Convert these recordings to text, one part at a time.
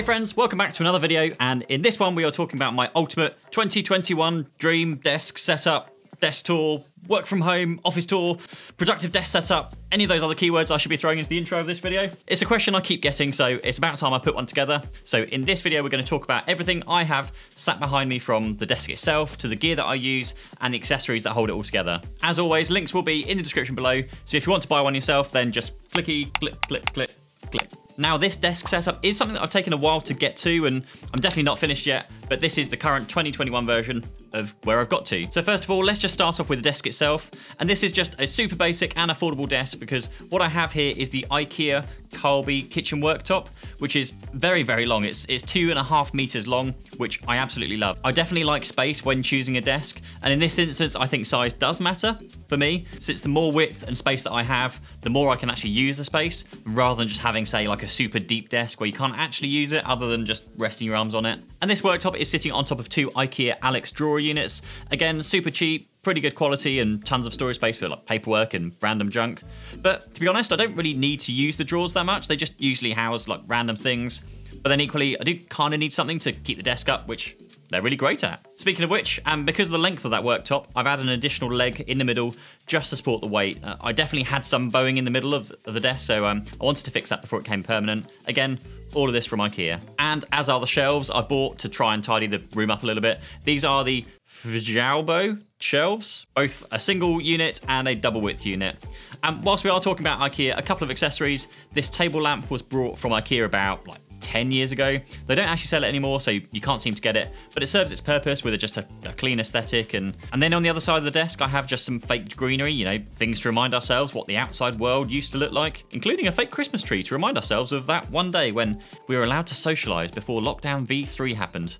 Hey friends, welcome back to another video, and in this one we are talking about my ultimate 2021 dream desk setup, desk tour, work from home, office tour, productive desk setup, any of those other keywords I should be throwing into the intro of this video. It's a question I keep getting, so it's about time I put one together. So in this video, we're going to talk about everything I have sat behind me, from the desk itself to the gear that I use and the accessories that hold it all together. As always, links will be in the description below. So if you want to buy one yourself, then just clicky, click, click, click, click. Now, this desk setup is something that I've taken a while to get to, and I'm definitely not finished yet, but this is the current 2021 version of where I've got to. So first of all, let's just start off with the desk itself. And this is just a super basic and affordable desk, because what I have here is the IKEA Karlby kitchen worktop, which is very, very long. It's 2.5 meters long, which I absolutely love. I definitely like space when choosing a desk. And in this instance, I think size does matter for me, since the more width and space that I have, the more I can actually use the space, rather than just having, say, like a super deep desk where you can't actually use it other than just resting your arms on it. And this worktop is sitting on top of two IKEA Alex drawer units. Again, super cheap, pretty good quality, and tons of storage space for like paperwork and random junk. But to be honest, I don't really need to use the drawers that much. They just usually house like random things. But then equally, I do kind of need something to keep the desk up, which they're really great at. Speaking of which, and because of the length of that worktop, I've added an additional leg in the middle just to support the weight. I definitely had some bowing in the middle of the desk, so I wanted to fix that before it came permanent. Again, all of this from IKEA. And as are the shelves I bought to try and tidy the room up a little bit. These are the Fjallbo shelves, both a single unit and a double width unit. And whilst we are talking about IKEA, a couple of accessories. This table lamp was brought from IKEA about like 10 years ago. They don't actually sell it anymore, so you can't seem to get it, but it serves its purpose with just a clean aesthetic. And then on the other side of the desk, I have just some fake greenery, you know, things to remind ourselves what the outside world used to look like, including a fake Christmas tree to remind ourselves of that one day when we were allowed to socialize before lockdown V3 happened.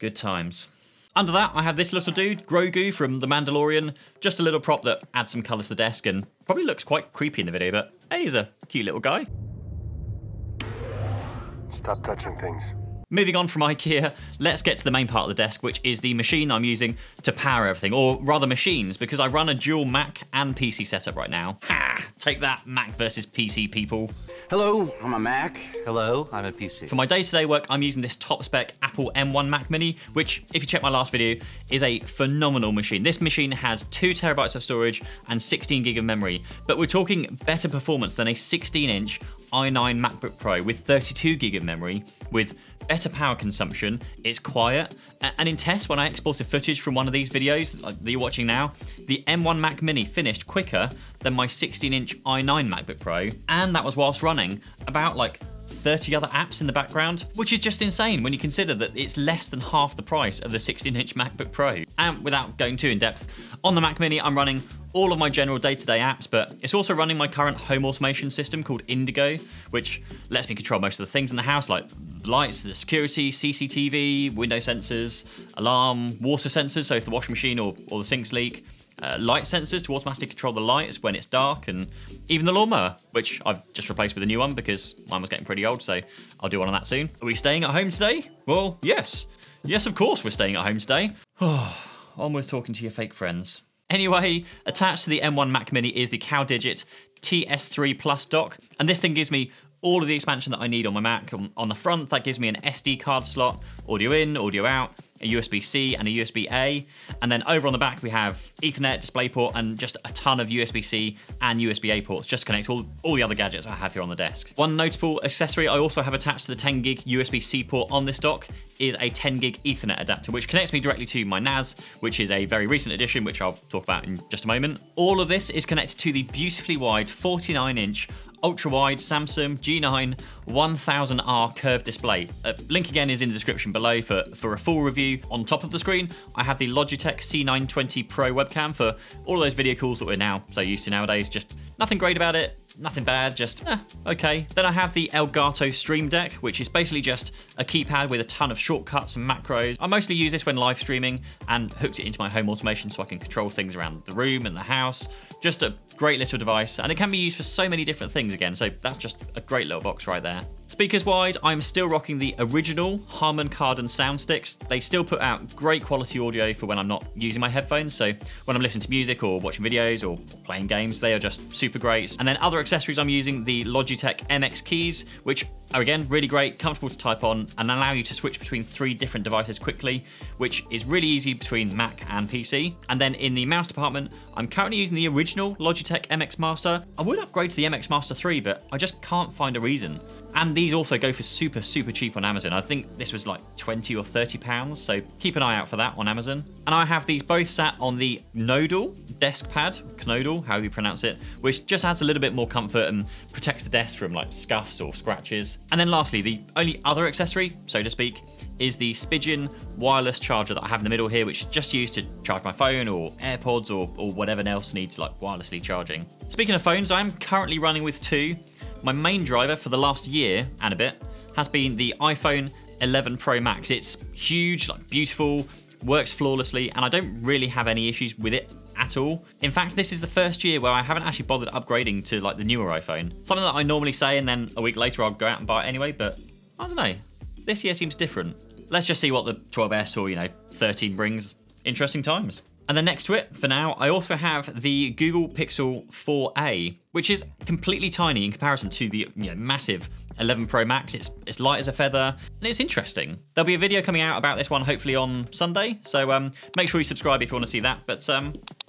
Good times. Under that, I have this little dude, Grogu from The Mandalorian, just a little prop that adds some color to the desk and probably looks quite creepy in the video, but hey, he's a cute little guy. Stop touching things. Moving on from IKEA, let's get to the main part of the desk, which is the machine I'm using to power everything, or rather machines, because I run a dual Mac and PC setup right now. Ha! Take that, Mac versus PC people. Hello, I'm a Mac. Hello, I'm a PC. For my day-to-day work, I'm using this top-spec Apple M1 Mac mini, which, if you check my last video, is a phenomenal machine. This machine has 2 terabytes of storage and 16 gig of memory, but we're talking better performance than a 16-inch i9 MacBook Pro with 32 gig of memory, with better power consumption. It's quiet, and in tests when I exported footage from one of these videos like that you're watching now, the M1 Mac mini finished quicker than my 16-inch i9 MacBook Pro, and that was whilst running about like 30 other apps in the background, which is just insane when you consider that it's less than half the price of the 16-inch MacBook Pro. And without going too in depth, on the Mac mini I'm running all of my general day-to-day apps, but it's also running my current home automation system called Indigo, which lets me control most of the things in the house, like lights, the security, CCTV, window sensors, alarm, water sensors, so if the washing machine or the sinks leak, light sensors to automatically control the lights when it's dark, and even the lawnmower, which I've just replaced with a new one because mine was getting pretty old, so I'll do one on that soon. Are we staying at home today? Well, yes. Yes, of course we're staying at home today. On with talking to your fake friends. Anyway, attached to the M1 Mac mini is the CalDigit TS3 Plus dock, and this thing gives me all of the expansion that I need on my Mac. On the front, that gives me an SD card slot, audio in, audio out, a USB-C and a USB-A. And then over on the back, we have Ethernet, DisplayPort, and just a ton of USB-C and USB-A ports, just to connect all the other gadgets I have here on the desk. One notable accessory I also have attached to the 10 gig USB-C port on this dock is a 10 gig Ethernet adapter, which connects me directly to my NAS, which is a very recent addition, which I'll talk about in just a moment. All of this is connected to the beautifully wide 49-inch ultra-wide Samsung G9 1000R curved display. Link again is in the description below for a full review. On top of the screen, I have the Logitech C920 Pro webcam for all those video calls that we're now so used to nowadays. Just nothing great about it, nothing bad, just okay. Then I have the Elgato Stream Deck, which is basically just a keypad with a ton of shortcuts and macros. I mostly use this when live streaming, and hooked it into my home automation so I can control things around the room and the house. Just a great little device, and it can be used for so many different things again, so that's just a great little box right there. Speakers-wise, I'm still rocking the original Harman Kardon sound sticks. They still put out great quality audio for when I'm not using my headphones, so when I'm listening to music or watching videos or playing games, they are just super great. And then other accessories I'm using, the Logitech MX Keys, which are again really great, comfortable to type on, and allow you to switch between three different devices quickly, which is really easy between Mac and PC. And then in the mouse department, I'm currently using the original Logitech MX Master. I would upgrade to the MX Master 3, but I just can't find a reason. And these also go for super, super cheap on Amazon. I think this was like 20 or £30, so keep an eye out for that on Amazon. And I have these both sat on the Knodel desk pad, Knodel, however you pronounce it, which just adds a little bit more comfort and protects the desk from like scuffs or scratches. And then lastly, the only other accessory, so to speak, is the Spigen wireless charger that I have in the middle here, which is just used to charge my phone or AirPods or whatever else needs like wirelessly charging. Speaking of phones, I am currently running with two. My main driver for the last year and a bit has been the iPhone 11 Pro Max. It's huge, like beautiful, works flawlessly, and I don't really have any issues with it at all. In fact, this is the first year where I haven't actually bothered upgrading to like the newer iPhone. Something that I normally say and then a week later I'll go out and buy it anyway, but I don't know. This year seems different. Let's just see what the 12S or, you know, 13 brings. Interesting times. And then next to it, for now, I also have the Google Pixel 4a, which is completely tiny in comparison to the massive 11 Pro Max. It's light as a feather, and it's interesting. There'll be a video coming out about this one hopefully on Sunday, so make sure you subscribe if you want to see that. But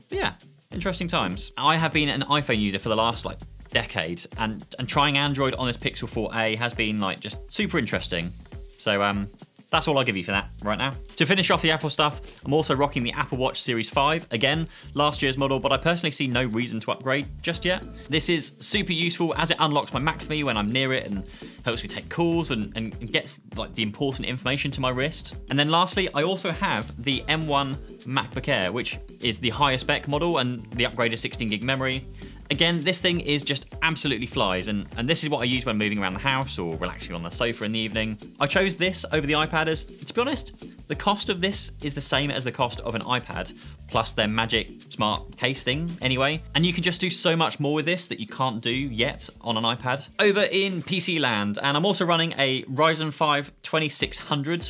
yeah, interesting times. I have been an iPhone user for the last like decade, and trying Android on this Pixel 4a has been like just super interesting. So that's all I'll give you for that right now. To finish off the Apple stuff, I'm also rocking the Apple Watch Series 5. Again, last year's model, but I personally see no reason to upgrade just yet. This is super useful as it unlocks my Mac for me when I'm near it and helps me take calls and gets like the important information to my wrist. And then lastly, I also have the M1 MacBook Air, which is the higher spec model and the upgraded 16 gig memory. Again, this thing is just absolutely flies, and this is what I use when moving around the house or relaxing on the sofa in the evening. I chose this over the iPad as, to be honest, the cost of this is the same as the cost of an iPad, plus their magic smart case thing anyway. And you can just do so much more with this that you can't do yet on an iPad. Over in PC land, and I'm also running a Ryzen 5 2600,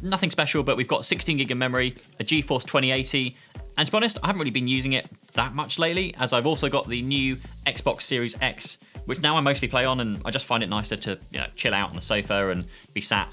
nothing special, but we've got 16 gig of memory, a GeForce 2080, and to be honest, I haven't really been using it that much lately, as I've also got the new Xbox Series X, which now I mostly play on, and I just find it nicer to chill out on the sofa and be sat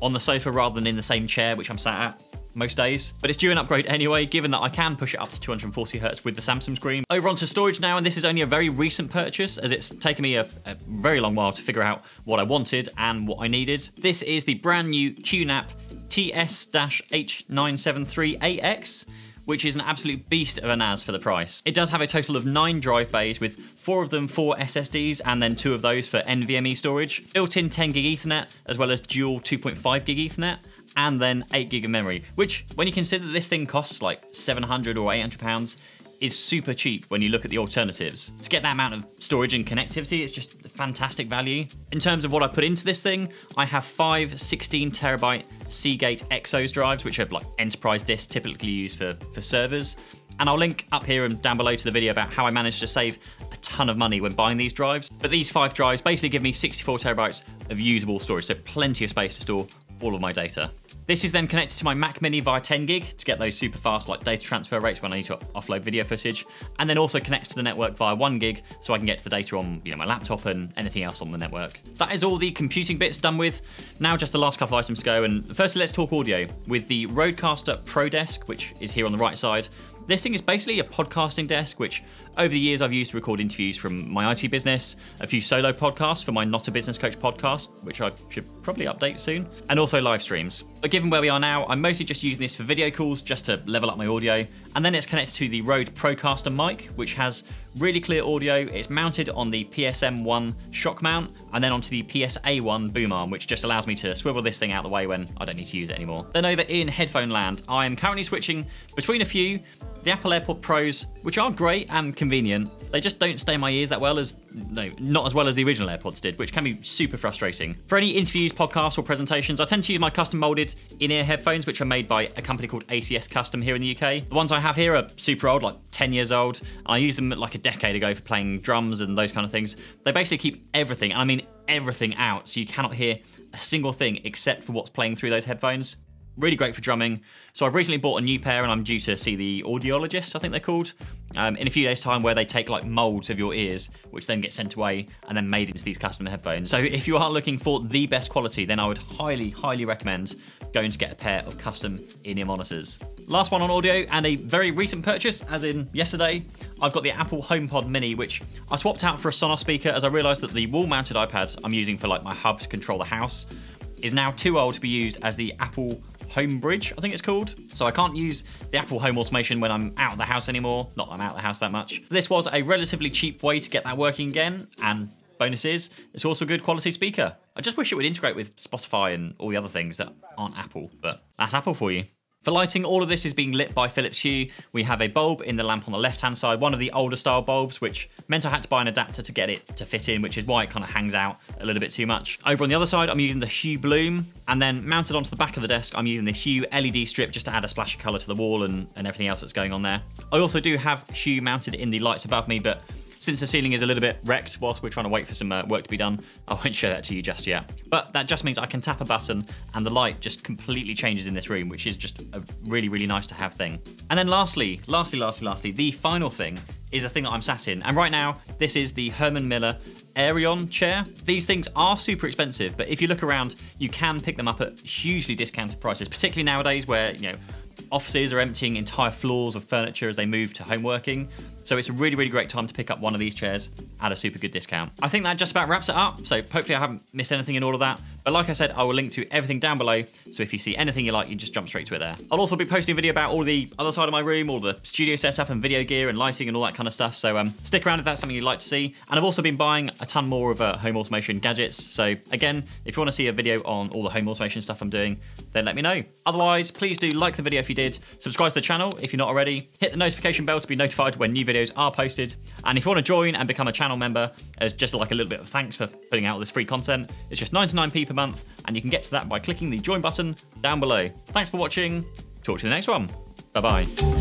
on the sofa rather than in the same chair, which I'm sat at most days. But it's due an upgrade anyway, given that I can push it up to 240 hertz with the Samsung screen. Over onto storage now, and this is only a very recent purchase, as it's taken me a very long while to figure out what I wanted and what I needed. This is the brand new QNAP TS-H973AX, which is an absolute beast of a NAS for the price. It does have a total of 9 drive bays, with 4 of them for SSDs and then 2 of those for NVMe storage, built-in 10 gig Ethernet, as well as dual 2.5 gig Ethernet, and then 8 gig of memory, which, when you consider this thing costs like 700 or 800 pounds, is super cheap when you look at the alternatives. To get that amount of storage and connectivity, it's just fantastic value. In terms of what I put into this thing, I have 5 16 terabyte Seagate Exos drives, which are like enterprise discs typically used for servers. And I'll link up here and down below to the video about how I managed to save a ton of money when buying these drives. But these 5 drives basically give me 64 terabytes of usable storage, so plenty of space to store all of my data. This is then connected to my Mac mini via 10 gig to get those super fast like data transfer rates when I need to offload video footage, and then also connects to the network via 1 gig so I can get to the data on my laptop and anything else on the network. That is all the computing bits done with. Now just the last couple of items to go, and firstly let's talk audio with the Rodecaster Pro desk, which is here on the right side. This thing is basically a podcasting desk, which over the years I've used to record interviews from my IT business, a few solo podcasts for my Not a Business Coach podcast, which I should probably update soon, and also live streams. But given where we are now, I'm mostly just using this for video calls just to level up my audio. And then it's connected to the Rode Procaster mic, which has really clear audio. It's mounted on the PSM1 shock mount and then onto the PSA1 boom arm, which just allows me to swivel this thing out of the way when I don't need to use it anymore. Then over in headphone land, I am currently switching between a few. The Apple AirPod Pros, which are great and convenient, they just don't stay in my ears that well as, not as well as the original AirPods did, which can be super frustrating. For any interviews, podcasts, or presentations, I tend to use my custom molded in-ear headphones, which are made by a company called ACS Custom here in the UK. The ones I have here are super old, like 10 years old. I used them like a decade ago for playing drums and those kind of things. They basically keep everything, and I mean everything out, so you cannot hear a single thing except for what's playing through those headphones. really great for drumming. So I've recently bought a new pair and I'm due to see the audiologist, I think they're called, in a few days time, where they take like molds of your ears, which then get sent away and then made into these custom headphones. So if you are looking for the best quality, then I would highly, highly recommend going to get a pair of custom in-ear monitors. Last one on audio, and a very recent purchase, as in yesterday, I've got the Apple HomePod mini, which I swapped out for a Sonos speaker as I realized that the wall-mounted iPad I'm using for like my hub to control the house is now too old to be used as the Apple Home Bridge, I think it's called. So I can't use the Apple Home automation when I'm out of the house anymore. Not that I'm out of the house that much. This was a relatively cheap way to get that working again, and bonus is, it's also a good quality speaker. I just wish it would integrate with Spotify and all the other things that aren't Apple, but that's Apple for you. For lighting, all of this is being lit by Philips Hue. We have a bulb in the lamp on the left-hand side, one of the older style bulbs, which meant I had to buy an adapter to get it to fit in, which is why it kind of hangs out a little bit too much. Over on the other side, I'm using the Hue Bloom, and then mounted onto the back of the desk, I'm using the Hue LED strip just to add a splash of color to the wall and everything else that's going on there. I also do have Hue mounted in the lights above me, but since the ceiling is a little bit wrecked whilst we're trying to wait for some work to be done, I won't show that to you just yet. But that just means I can tap a button and the light just completely changes in this room, which is just a really, really nice to have thing. And then lastly, the final thing is a thing that I'm sat in. And right now, this is the Herman Miller Aerion chair. These things are super expensive, but if you look around, you can pick them up at hugely discounted prices, particularly nowadays where, you know, offices are emptying entire floors of furniture as they move to home working. So it's a really, really great time to pick up one of these chairs at a super good discount. I think that just about wraps it up. So hopefully I haven't missed anything in all of that. But like I said, I will link to everything down below. So if you see anything you like, you just jump straight to it there. I'll also be posting a video about all the other side of my room, all the studio setup and video gear and lighting and all that kind of stuff. So stick around if that's something you'd like to see. And I've also been buying a ton more of home automation gadgets. So again, if you want to see a video on all the home automation stuff I'm doing, then let me know. Otherwise, please do like the video if you did, subscribe to the channel if you're not already, hit the notification bell to be notified when new videos are posted. And if you want to join and become a channel member, as just like a little bit of thanks for putting out all this free content, it's just 99p per month, and you can get to that by clicking the join button down below. Thanks for watching. Talk to you in the next one. Bye-bye.